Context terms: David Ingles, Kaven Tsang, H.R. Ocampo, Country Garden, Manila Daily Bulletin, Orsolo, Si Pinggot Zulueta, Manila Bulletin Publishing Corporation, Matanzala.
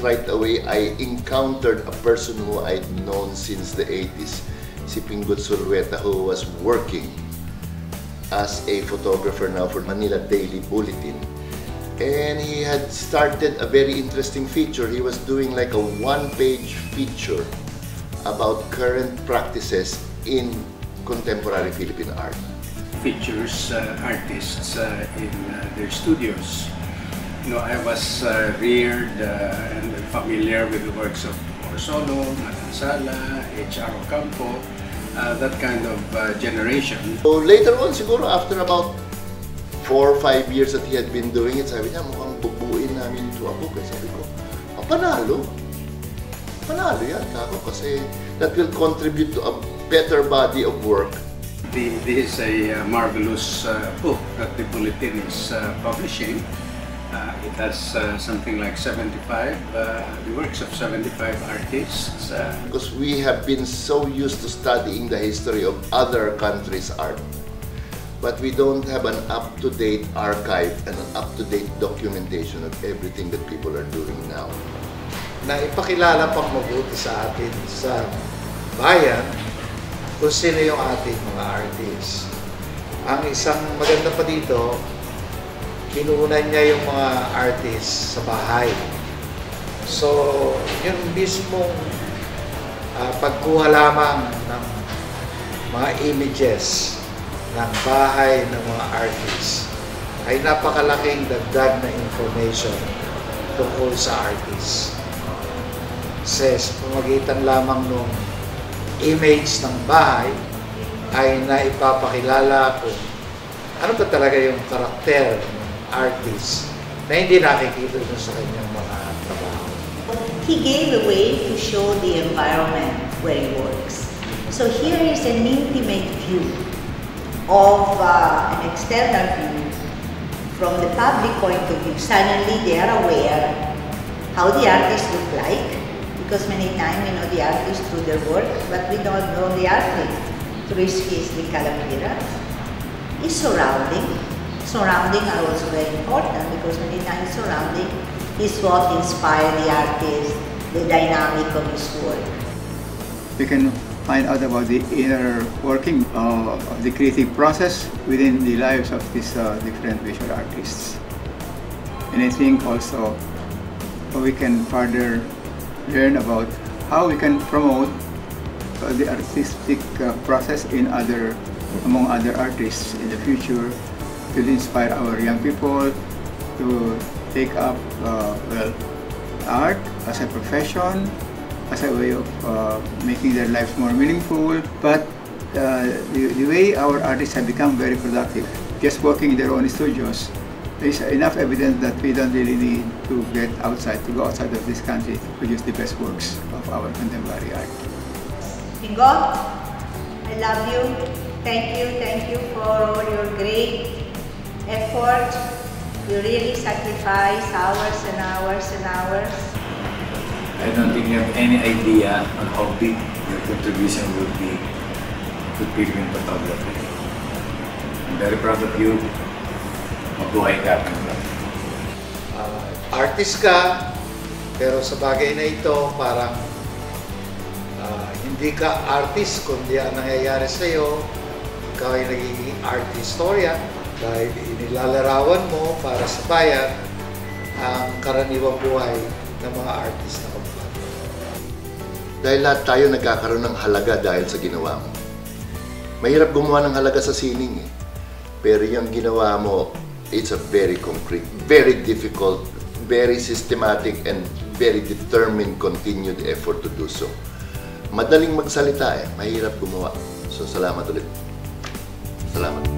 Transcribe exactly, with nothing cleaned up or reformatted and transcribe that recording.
right away I encountered a person who I'd known since the eighties, Si Pinggot Zulueta, who was working as a photographer now for Manila Daily Bulletin. And he had started a very interesting feature. He was doing like a one-page feature about current practices in contemporary Philippine art. Features uh, artists uh, in uh, their studios. You know, I was uh, reared uh, and familiar with the works of Orsolo, Matanzala, H R Ocampo, uh, that kind of uh, generation. So later on, siguro after about four or five years that he had been doing it, sabi niya, mukhang bubuin namin ito ako. Kasi sabi ko, oh, panalo. Panalo yan, kako, kasi that will contribute to a better body of work. The, this is a marvelous uh, book that the Bulletin is uh, publishing. Uh, it has uh, something like seventy-five, uh, the works of seventy-five artists. Uh. Because we have been so used to studying the history of other countries' art, but we don't have an up-to-date archive and an up-to-date documentation of everything that people are doing now. Naipakilala pang mabuti sa atin, sa bayan, kung sino yung ating mga artists. Ang isang maganda pa dito, kinuunan niya yung mga artists sa bahay. So, yung mismong uh, pagkuha lamang ng mga images ng bahay ng mga artists ay napakalaking dagdag na information tungkol sa artists. Says, pamagitan lamang ng image ng bahay ay naipapakilala kung ano ba talaga yung karakter artists na hindi nakikita doon sa kanyang mga trabaho. He gave a way to show the environment where he works. So here is an intimate view of uh, an external view from the public point of view. Suddenly they are aware how the artists look like, because many times we know the artists through their work, but we don't know the artist through his physical appearance. His surrounding. Surrounding are also very important, because many times surrounding is what inspires the artist, the dynamic of his work. You can find out about the inner working of the creative process within the lives of these uh, different visual artists. And I think also we can further learn about how we can promote uh, the artistic uh, process in other, among other artists in the future, to inspire our young people to take up uh, well, art as a profession, as a way of uh, making their lives more meaningful. But uh, the, the way our artists have become very productive, just working in their own studios, there's enough evidence that we don't really need to get outside, to go outside of this country to produce the best works of our contemporary art. Pinggot, I love you. Thank you, thank you for all your great effort. You really sacrifice hours and hours and hours. I don't think you have any idea on how big your contribution would be to Philippine photography. I'm very proud of you. Mabuhay ka. Uh, artist ka, pero sa bagay na ito, parang uh, hindi ka artist, kundi ang nangyayari sa'yo, ikaw ay nagiging art historian. Dahil inilalarawan mo para sa bayan ang karaniwang buhay ng mga artist na kapatid. Dahil lahat tayo nagkakaroon ng halaga dahil sa ginawa mo. Mahirap gumawa ng halaga sa sining eh. Pero yung ginawa mo, it's a very concrete, very difficult, very systematic, and very determined continued effort to do so. Madaling magsalita eh, mahirap gumawa. So salamat ulit. Salamat.